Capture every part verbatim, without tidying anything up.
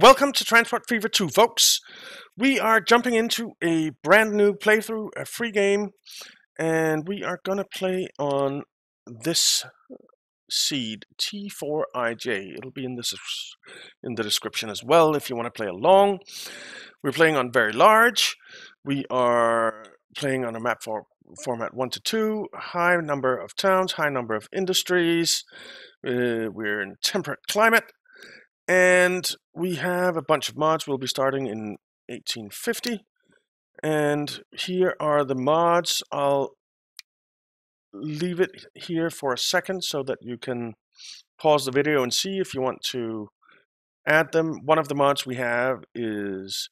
Welcome to Transport Fever two, folks. We are jumping into a brand new playthrough, a free game, and we are going to play on this seed, T four I J. It'll be in, this, in the description as well if you want to play along. We're playing on very large. We are playing on a map for format one to two, high number of towns, high number of industries. Uh, we're in temperate climate. And we have a bunch of mods. We'll be starting in eighteen fifty. And here are the mods. I'll leave it here for a second so that you can pause the video and see if you want to add them. One of the mods we have is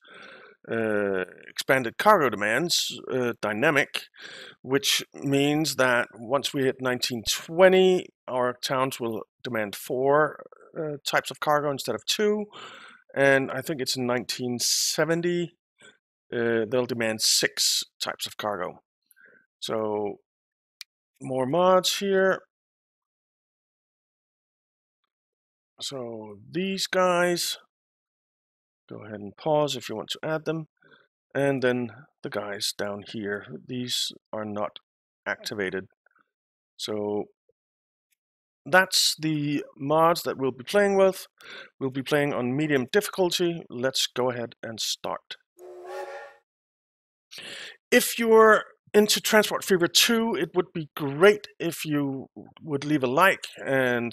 uh, expanded cargo demands, uh, dynamic, which means that once we hit nineteen twenty, our towns will demand four Uh, types of cargo instead of two, and I think it's in nineteen seventy uh, they'll demand six types of cargo. So more mods here. So these guys, go ahead and pause if you want to add them, and then the guys down here, these are not activated. So that's the mods that we'll be playing with. We'll be playing on medium difficulty. Let's go ahead and start. If you're into Transport Fever two, it would be great if you would leave a like. And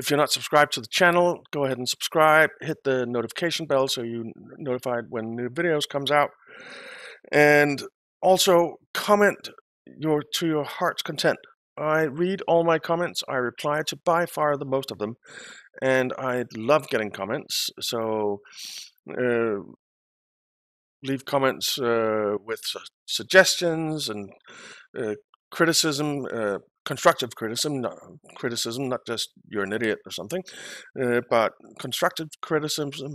if you're not subscribed to the channel, go ahead and subscribe. Hit the notification bell so you're notified when new videos comes out. And also comment your to your heart's content. I read all my comments. I reply to by far the most of them, and I love getting comments. So uh, leave comments uh, with suggestions and uh, criticism, uh, constructive criticism, not criticism, not just you're an idiot or something, uh, but constructive criticism.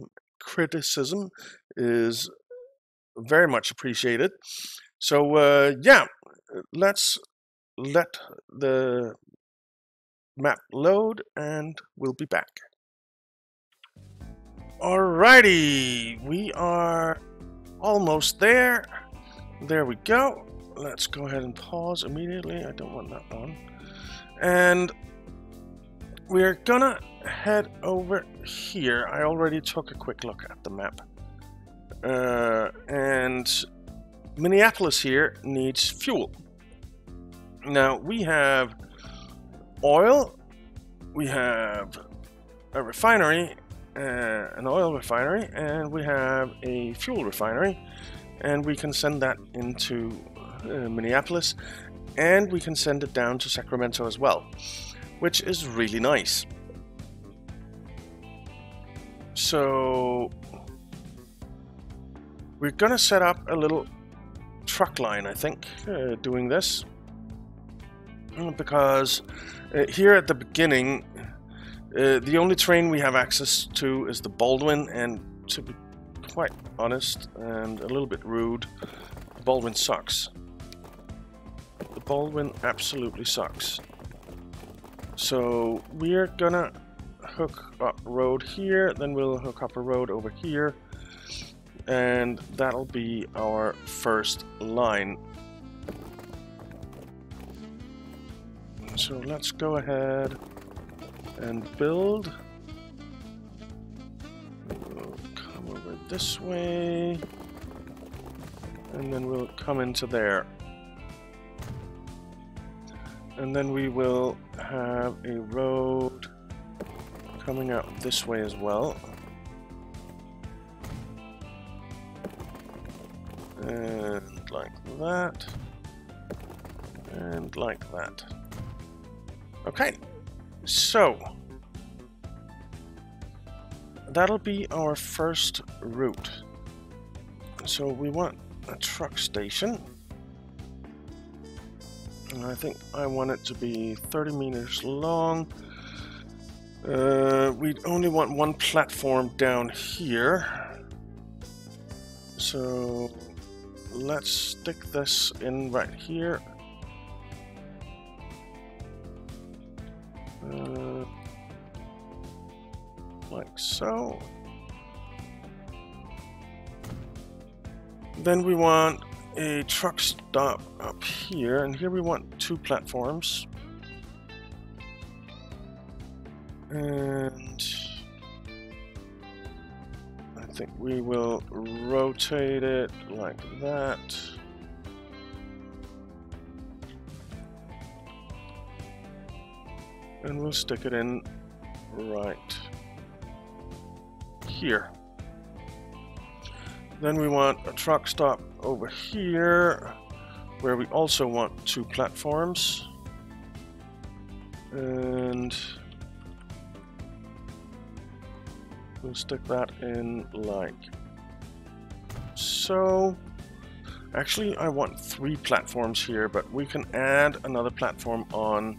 Criticism is very much appreciated. So uh, yeah, let's. Let the map load and we'll be back. Alrighty, we are almost there. There we go. Let's go ahead and pause immediately. I don't want that on. And we're gonna head over here. I already took a quick look at the map. Uh, and Minneapolis here needs fuel. Now, we have oil, we have a refinery, uh, an oil refinery, and we have a fuel refinery, and we can send that into uh, Minneapolis, and we can send it down to Sacramento as well, which is really nice. So, we're gonna set up a little truck line, I think, uh, doing this. Because uh, here at the beginning, uh, the only train we have access to is the Baldwin, and to be quite honest and a little bit rude, the Baldwin sucks. The Baldwin absolutely sucks. So we're gonna hook up road here, then we'll hook up a road over here, and that'll be our first line. So let's go ahead and build. We'll come over this way, and then we'll come into there. And then we will have a road coming out this way as well. And like that. And like that. Okay, so that'll be our first route. So we want a truck station, and I think I want it to be thirty meters long. Uh, we only want one platform down here, so let's stick this in right here. Uh, like so, Then we want a truck stop up here, and here we want two platforms. And I think we will rotate it like that. And we'll stick it in right here. Then we want a truck stop over here, where we also want two platforms. And we'll stick that in like so. Actually, I want three platforms here, but we can add another platform on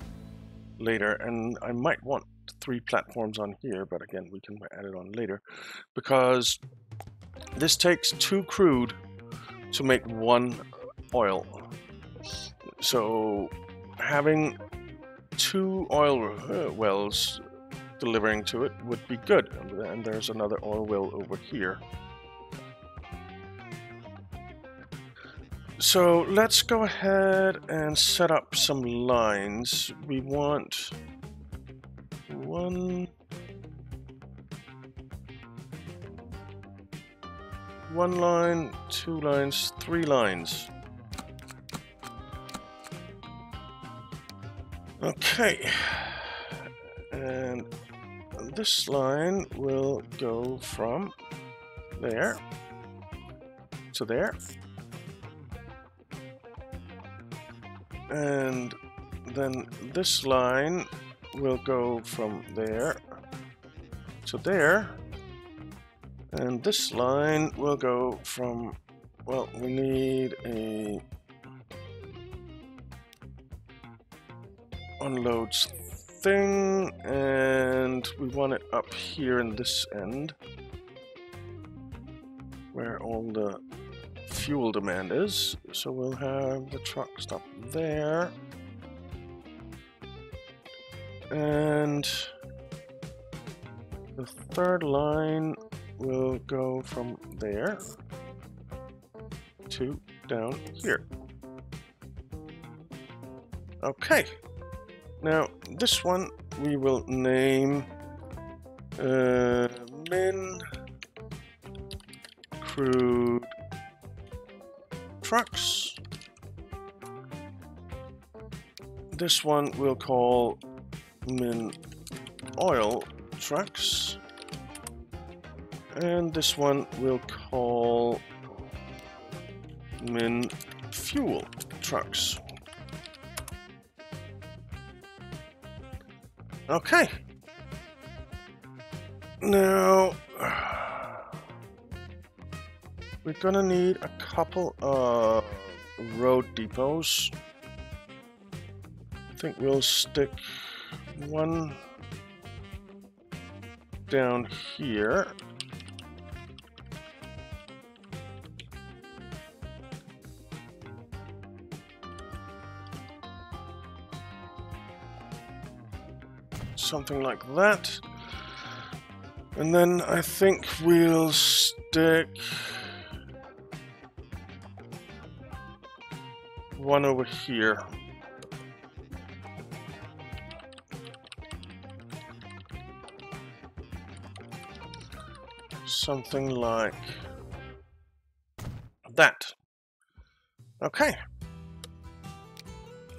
later. And I might want three platforms on here, but again, we can add it on later, because this takes two crude to make one oil. So having two oil wells delivering to it would be good. And there's another oil well over here. So let's go ahead and set up some lines. We want one... One line, two lines, three lines. Okay. And this line will go from there to there. And then this line will go from there to there. And this line will go from, well, we need a unloads thing, and we want it up here in this end where all the fuel demand is. So we'll have the truck stop there. And the third line will go from there to down here. Okay, now this one we will name uh, Min Crude Trucks. This one we'll call Min Oil Trucks. And this one we'll call Min Fuel Trucks. Okay. Now, we're gonna need a couple of road depots. I think we'll stick one down here. Something like that. And then I think we'll stick one over here. Something like that. Okay.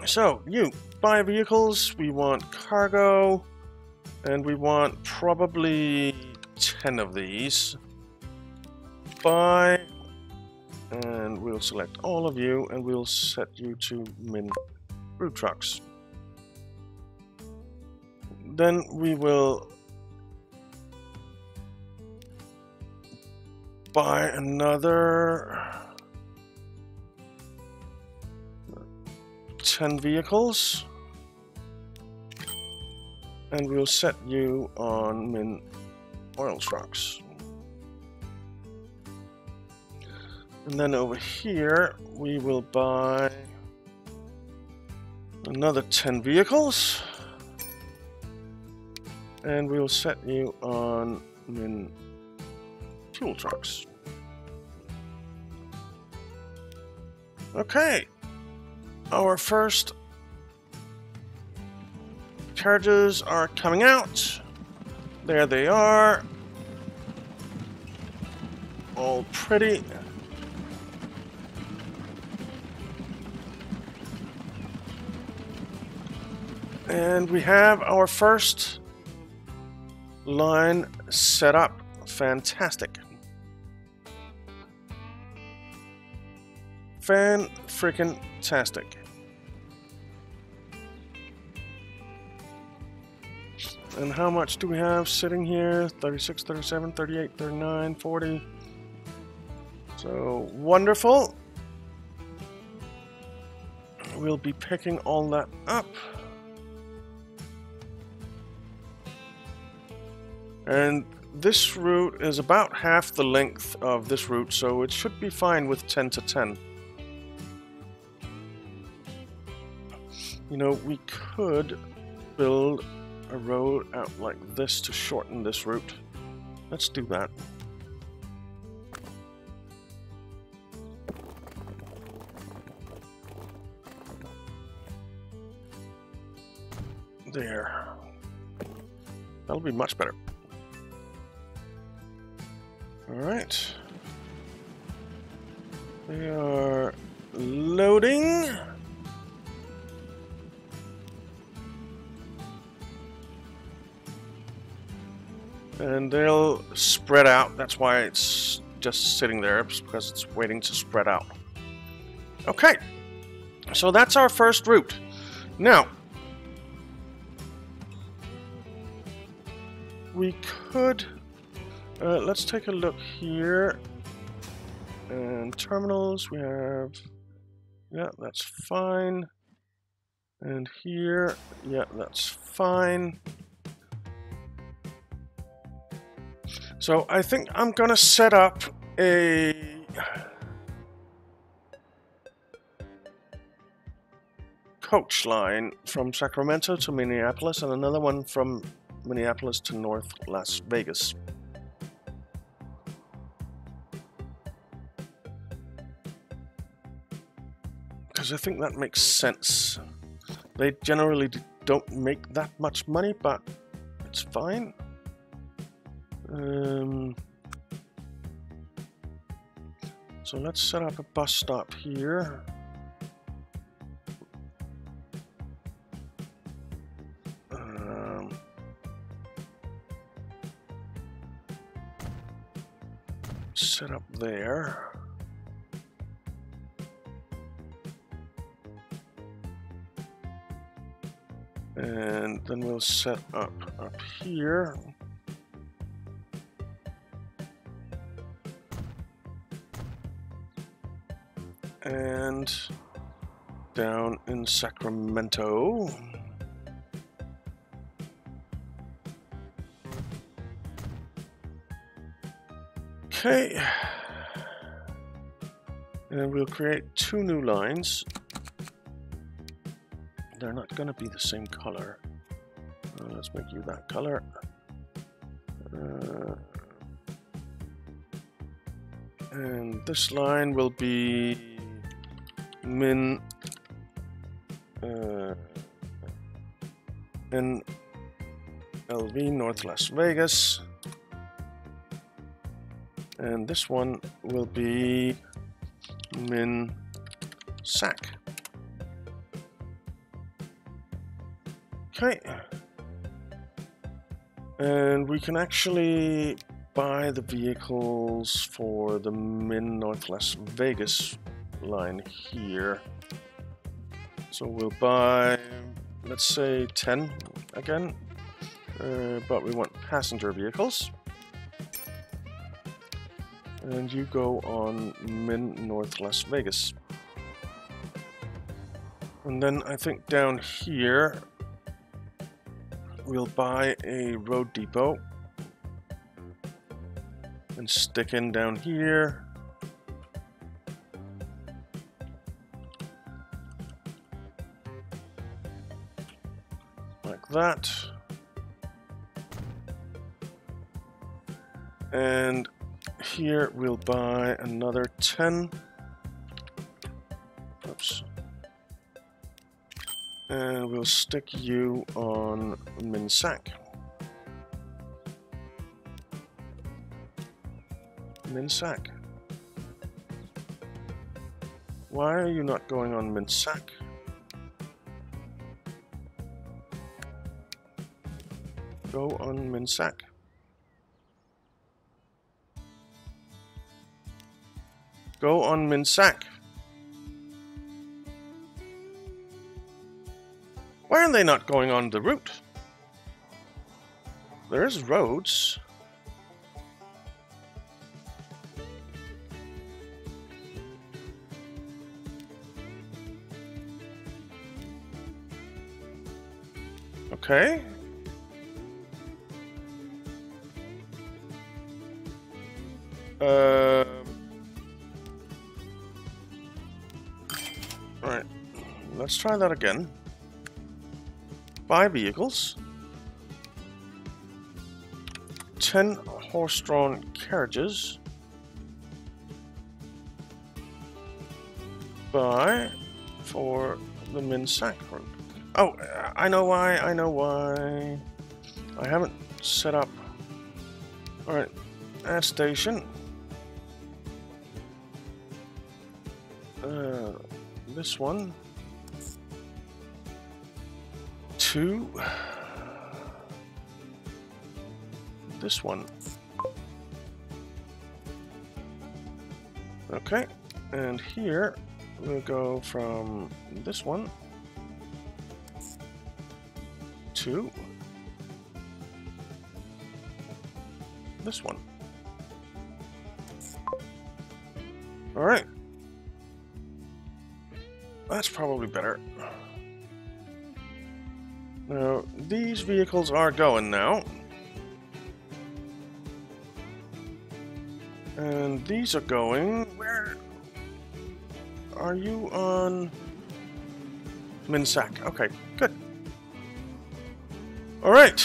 So, you buy vehicles, we want cargo. And we want probably ten of these. Buy, and we'll select all of you, and we'll set you to Min Crude Trucks. Then we will buy another ten vehicles. And we'll set you on Min Oil Trucks. And then over here, we will buy another ten vehicles. And we'll set you on Min Fuel Trucks. Okay. Our first charges are coming out. There they are. All pretty. And we have our first line set up. Fantastic. Fan-freaking-tastic. And how much do we have sitting here? thirty-six, thirty-seven, thirty-eight, thirty-nine, forty. So, wonderful. We'll be picking all that up. And this route is about half the length of this route, so it should be fine with ten to ten. You know, we could build a road out like this to shorten this route. Let's do that. There. That'll be much better. Alright. They are loading. And they'll spread out. That's why it's just sitting there, because it's waiting to spread out. Okay. So that's our first route. Now, we could... Uh, let's take a look here. And terminals, we have... Yeah, that's fine. And here, yeah, that's fine. So I think I'm gonna set up a coach line from Sacramento to Minneapolis and another one from Minneapolis to North Las Vegas. Because I think that makes sense. They generally don't make that much money, but it's fine. Um, so let's set up a bus stop here. Um, set up there. And then we'll set up up here. And down in Sacramento. Okay. And we'll create two new lines. They're not going to be the same color. Uh, let's make you that color. Uh, and this line will be Min uh, in L V North Las Vegas, and this one will be Min Sac. Okay, and we can actually buy the vehicles for the Min North Las Vegas line here. So we'll buy, let's say, ten again, uh, but we want passenger vehicles. And you go on Min North Las Vegas. And then I think down here we'll buy a road depot and stick in down here. That, and here we'll buy another ten and we'll stick you on MinSac. MinSac. Why are you not going on MinSac? Go on MinSac. Go on MinSac. Why are they not going on the route? There's roads. Okay. Uh. Alright, let's try that again. Buy vehicles. ten horse-drawn carriages. Buy for the MinSac route. Oh, I know why, I know why. I haven't set up. Alright, add station. Uh, this one. Two. This one. Okay, and here we'll go from this one. To this one. All right, that's probably better. Now these vehicles are going now, and these are going. Where are you on MinSac? Okay, good. All right.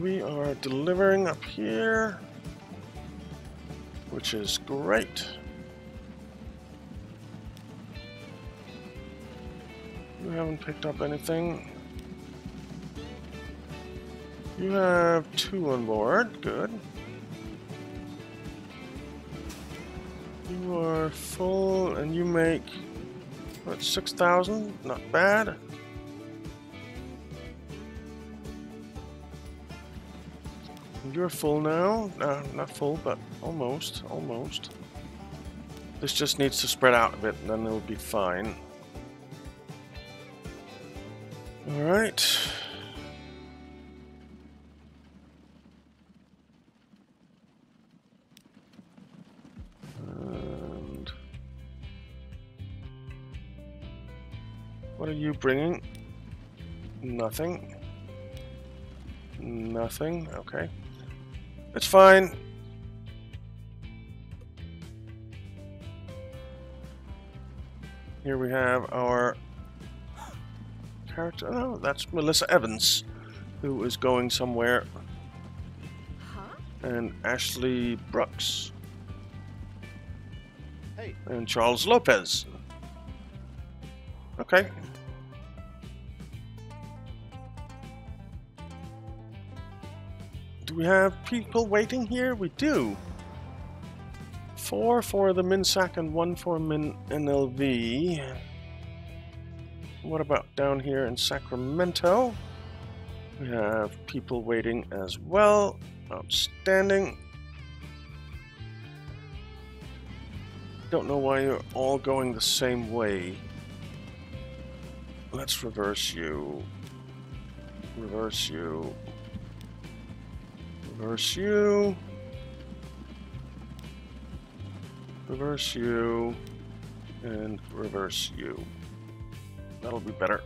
We are delivering up here, which is great. You haven't picked up anything. You have two on board. Good. You are full, and you make, what, six thousand? Not bad. You're full now. No, not full, but almost, almost. This just needs to spread out a bit, and then it'll be fine. All right. Are you bringing? Nothing. Nothing. Okay. It's fine. Here we have our character. Oh, that's Melissa Evans, who is going somewhere. Huh? And Ashley Brooks. Hey. And Charles Lopez. Okay. Do we have people waiting here? We do. Four for the MinSac and one for Min N L V. What about down here in Sacramento? We have people waiting as well. Outstanding. Don't know why you're all going the same way. Let's reverse you. Reverse you. Reverse you. Reverse you. And reverse you. That'll be better.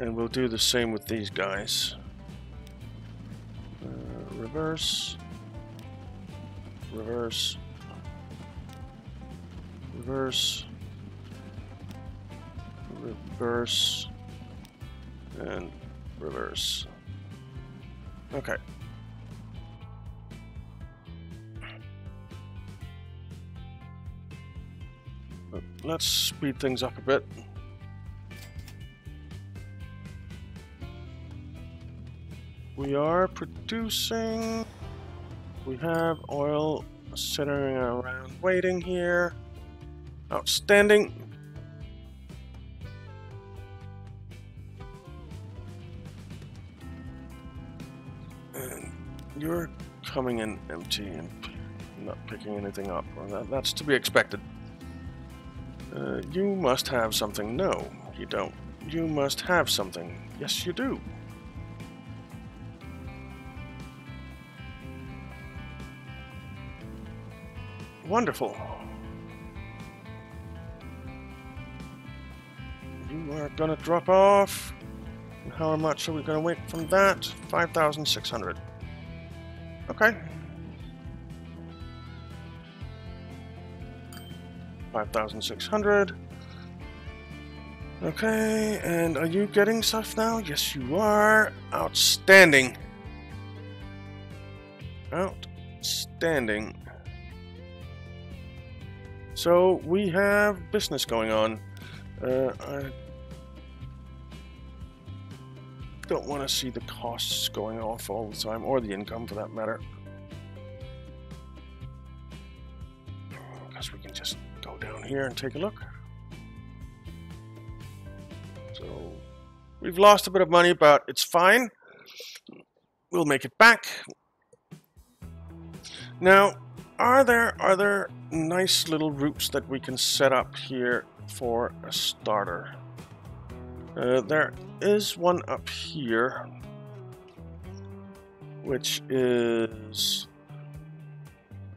And we'll do the same with these guys. Uh, reverse. Reverse. Reverse. Reverse. And reverse. Okay. But let's speed things up a bit. We are producing. We have oil centering around waiting here. Outstanding. And you're coming in empty and not picking anything up. Well, that, that's to be expected. Uh, you must have something. No, you don't. You must have something. Yes, you do. Wonderful. You are gonna drop off. And how much are we gonna wait from that? five thousand six hundred. Okay. five thousand six hundred. Okay, and are you getting stuff now? Yes, you are. Outstanding. Outstanding. So we have business going on. Uh, I don't want to see the costs going off all the time, or the income for that matter. Because we can just go down here and take a look. So we've lost a bit of money, but it's fine. We'll make it back. Now, are there other nice little routes that we can set up here for a starter? Uh, there is one up here, which is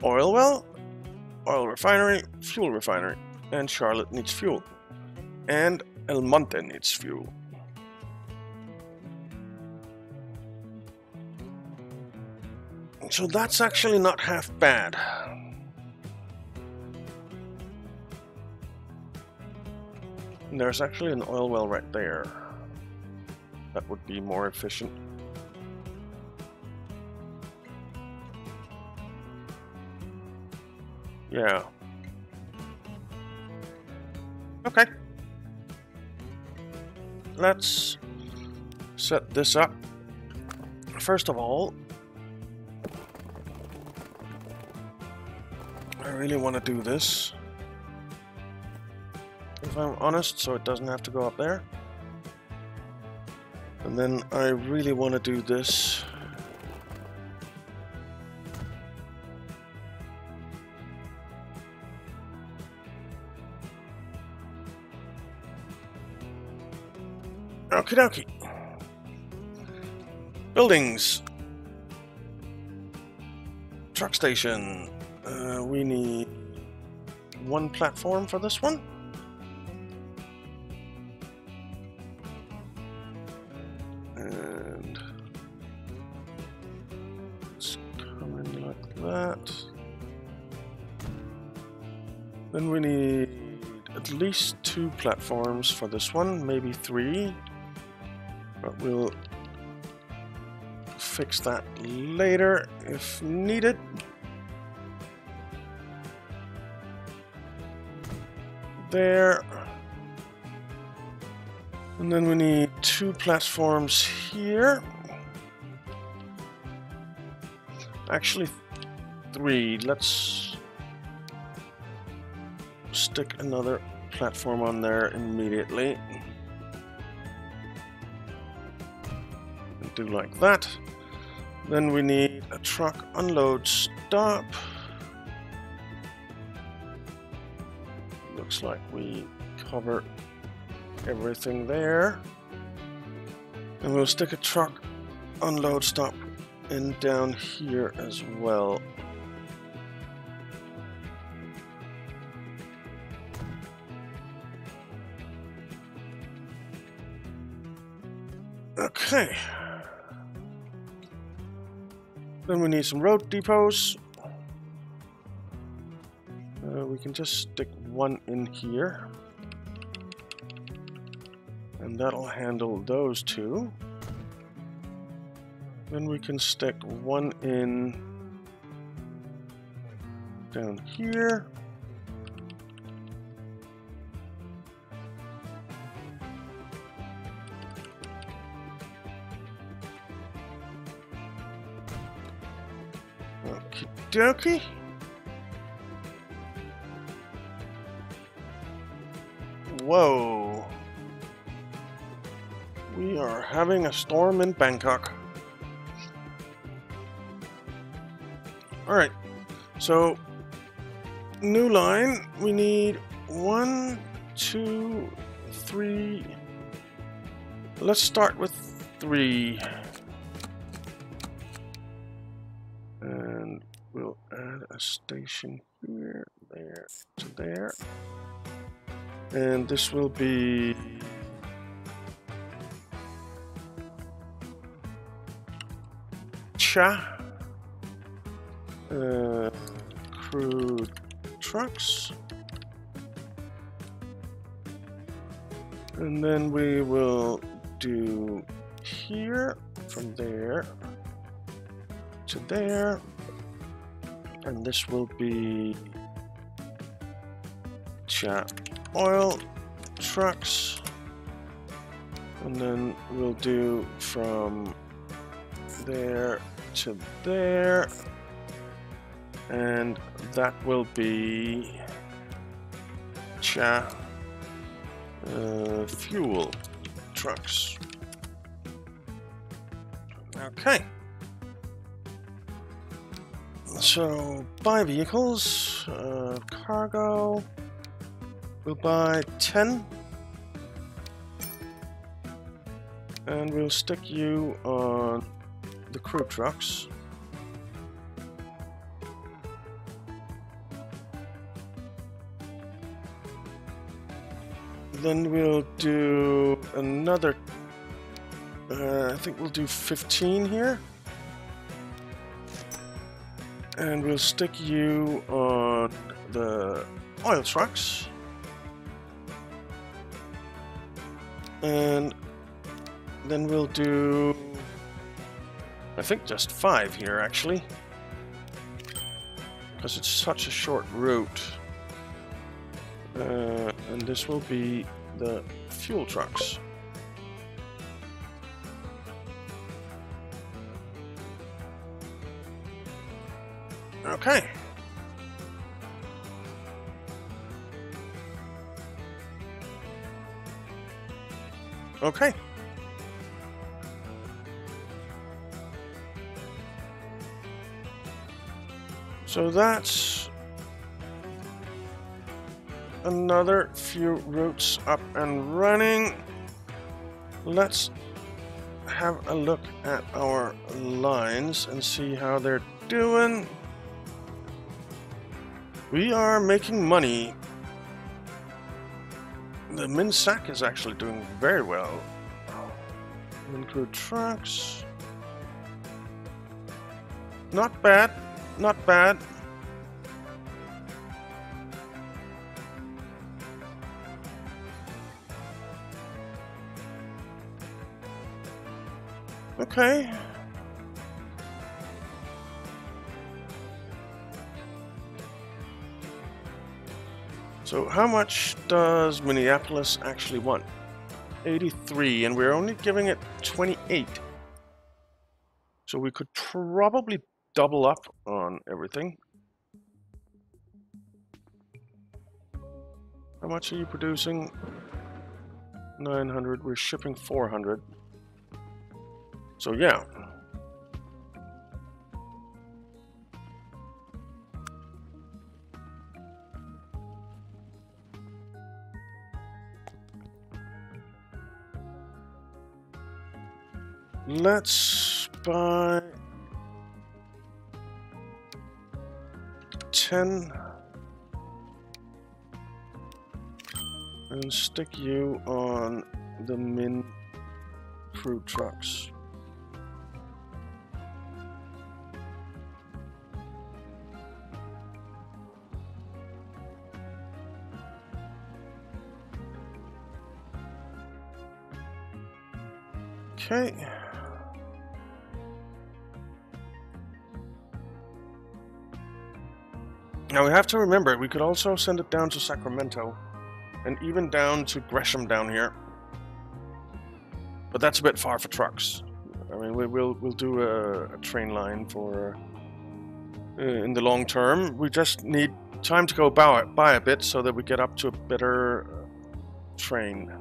oil well, oil refinery, fuel refinery, and Charlotte needs fuel, and El Monte needs fuel. So that's actually not half bad. And there's actually an oil well right there. That would be more efficient. Yeah. Okay. Let's set this up. First of all, I really want to do this, if I'm honest, so it doesn't have to go up there. And then I really want to do this. Okie dokie. Buildings. Truck station. Uh, we need one platform for this one. And it's coming like that. Then we need at least two platforms for this one, maybe three. But we'll fix that later if needed. There, and then we need two platforms here, actually three. Let's stick another platform on there immediately and do like that. Then we need a truck unload stop. Looks like we cover everything there, and we'll stick a truck unload stop in down here as well. Okay, then we need some road depots. Uh, we can just stick one in here, and that'll handle those two. Then we can stick one in down here, Dokey? Whoa. We are having a storm in Bangkok. Alright, so new line, we need one, two, three. Let's start with three. And we'll add a station here, there, to there. And this will be Cha. Uh, crew trucks, and then we will do here from there to there, and this will be chat oil trucks, and then we'll do from there to there. And that will be cha uh, fuel trucks. Okay. So buy vehicles, uh, cargo. We'll buy ten, and we'll stick you on the crew trucks. Then we'll do another, uh, I think we'll do fifteen here. And we'll stick you on the oil trucks. And then we'll do, I think just five here actually. Because it's such a short route. Uh, and this will be the fuel trucks. Okay. Okay. So that's another few routes up and running. Let's have a look at our lines and see how they're doing. We are making money. The Minsac is actually doing very well. Include trucks. Not bad, not bad. Okay. So how much does Minneapolis actually want? eighty-three, and we're only giving it twenty-eight. So we could probably double up on everything. How much are you producing? nine hundred, we're shipping four hundred. So yeah. Let's buy ten and stick you on the min crew trucks. Okay. Now we have to remember, we could also send it down to Sacramento and even down to Gresham down here. But that's a bit far for trucks. I mean, we, we'll, we'll do a, a train line for uh, in the long term. We just need time to go buy, buy a bit so that we get up to a better train.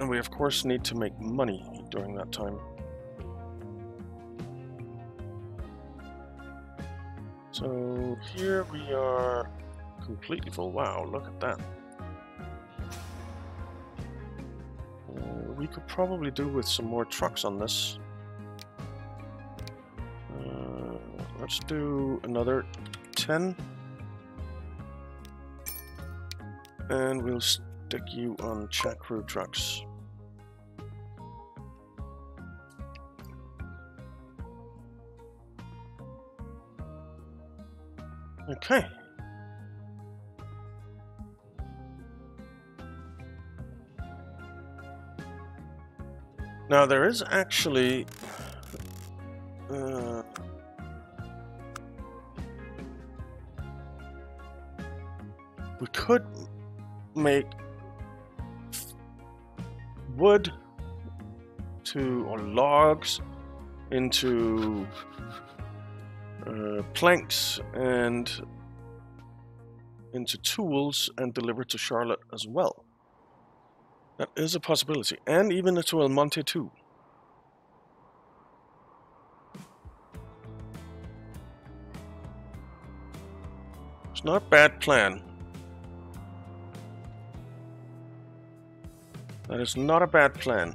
And we of course need to make money during that time. So here we are completely full. Wow, look at that. Uh, we could probably do with some more trucks on this. Uh, let's do another ten. And we'll stick you on check crew trucks. Okay. Now there is actually uh, we could make wood to or logs into Uh, planks and into tools and deliver to Charlotte as well. That is a possibility, and even to El Monte too. It's not a bad plan. That is not a bad plan.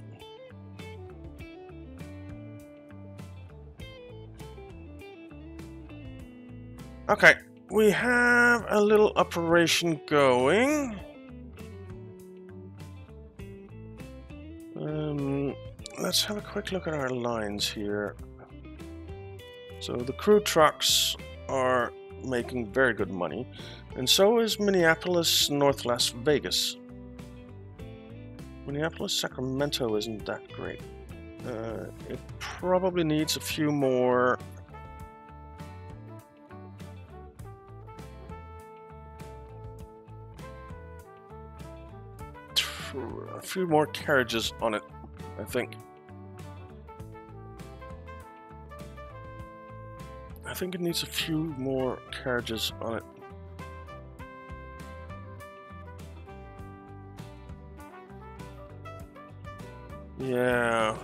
Okay, we have a little operation going. Um, let's have a quick look at our lines here. So the crew trucks are making very good money, and so is Minneapolis, North Las Vegas. Minneapolis, Sacramento isn't that great. Uh, it probably needs a few more a few more carriages on it, I think. I think it needs a few more carriages on it. Yeah.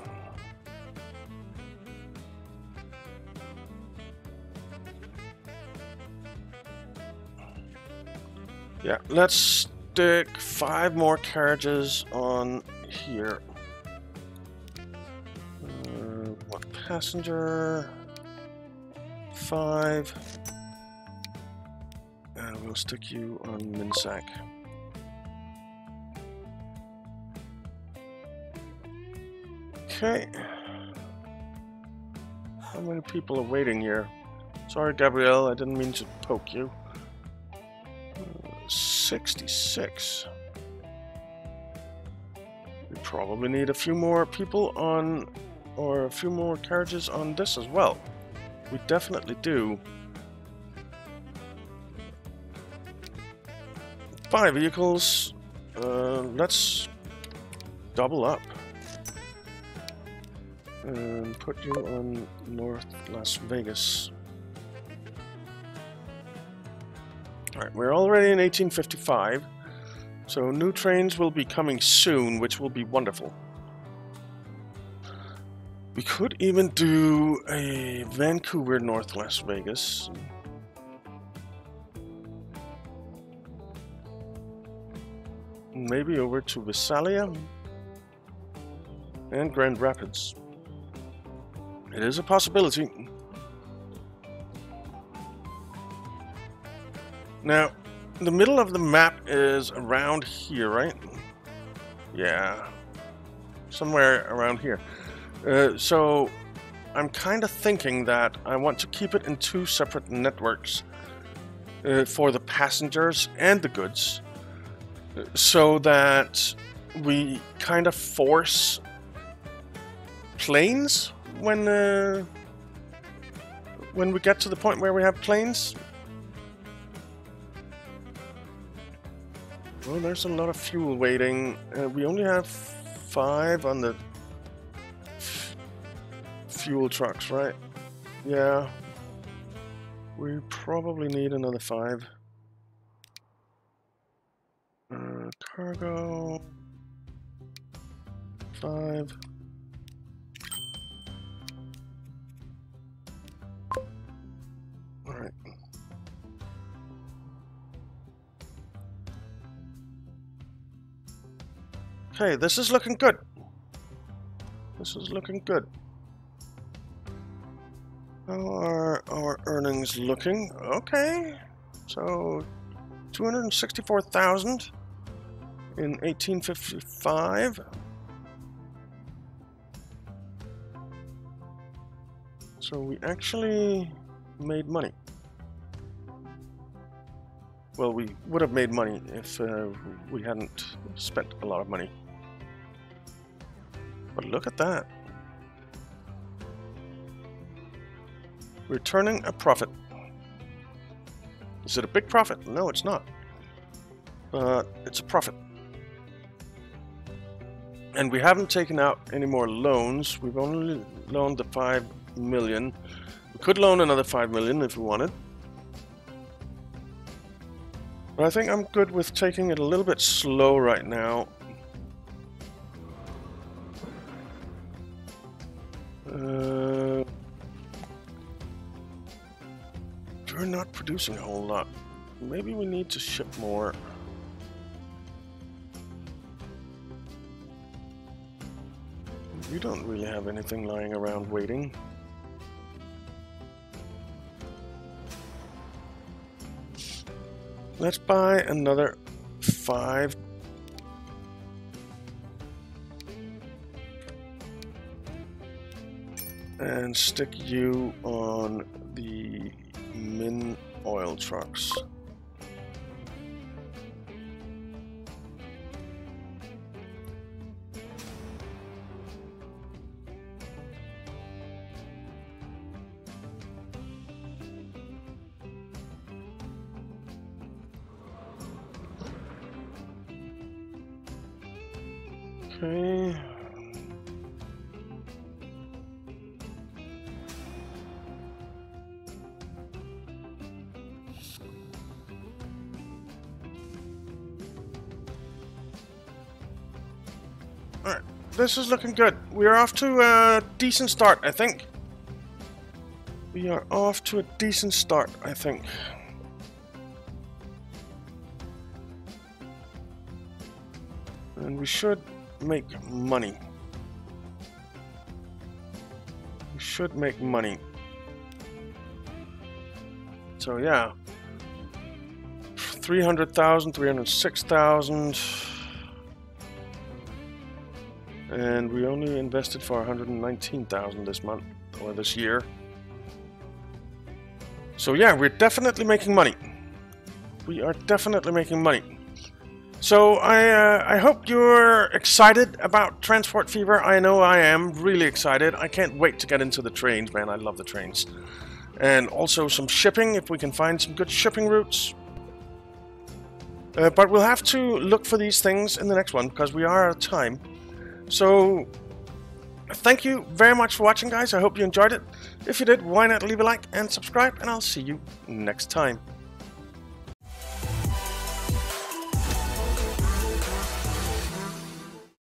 Yeah, let's stick five more carriages on here. Uh, one passenger, five, and we'll stick you on Minsac. Okay. How many people are waiting here? Sorry, Gabrielle, I didn't mean to poke you. sixty-six. We probably need a few more people on, or a few more carriages on this as well. We definitely do. Five vehicles. Uh, let's double up and put you on North Las Vegas. Alright, we're already in eighteen fifty-five, so new trains will be coming soon, which will be wonderful. We could even do a Vancouver, North Las Vegas. Maybe over to Visalia and Grand Rapids. It is a possibility. Now, the middle of the map is around here, right? Yeah, somewhere around here. Uh, so I'm kind of thinking that I want to keep it in two separate networks uh, for the passengers and the goods, so that we kind of force planes when uh, when we get to the point where we have planes. Well, there's a lot of fuel waiting. Uh, we only have five on the fuel trucks, right? Yeah. We probably need another five. Uh, cargo. Five. Alright. Okay, this is looking good. This is looking good. How are our earnings looking? Okay. So, two hundred sixty-four thousand in eighteen fifty-five. So we actually made money. Well, we would have made money if uh, we hadn't spent a lot of money. But look at that. Returning a profit. Is it a big profit? No, it's not. But it's a profit. And we haven't taken out any more loans. We've only loaned the five million. We could loan another five million if we wanted. But I think I'm good with taking it a little bit slow right now. Uh, we're not producing a whole lot. Maybe we need to ship more. We don't really have anything lying around waiting. Let's buy another five. And stick you on the min oil trucks. Okay. All right, this is looking good. We are off to a decent start, I think. We are off to a decent start, I think. And we should make money. We should make money. So yeah, three hundred thousand, three hundred six thousand, and we only invested for one hundred nineteen thousand this month or this year. So yeah, we're definitely making money. We are definitely making money. So I, uh, I hope you're excited about Transport Fever. I know I am really excited. I can't wait to get into the trains, man. I love the trains. And also some shipping, if we can find some good shipping routes. Uh, but we'll have to look for these things in the next one, because we are out of time. So thank you very much for watching, guys. I hope you enjoyed it. If you did, why not leave a like and subscribe, and I'll see you next time.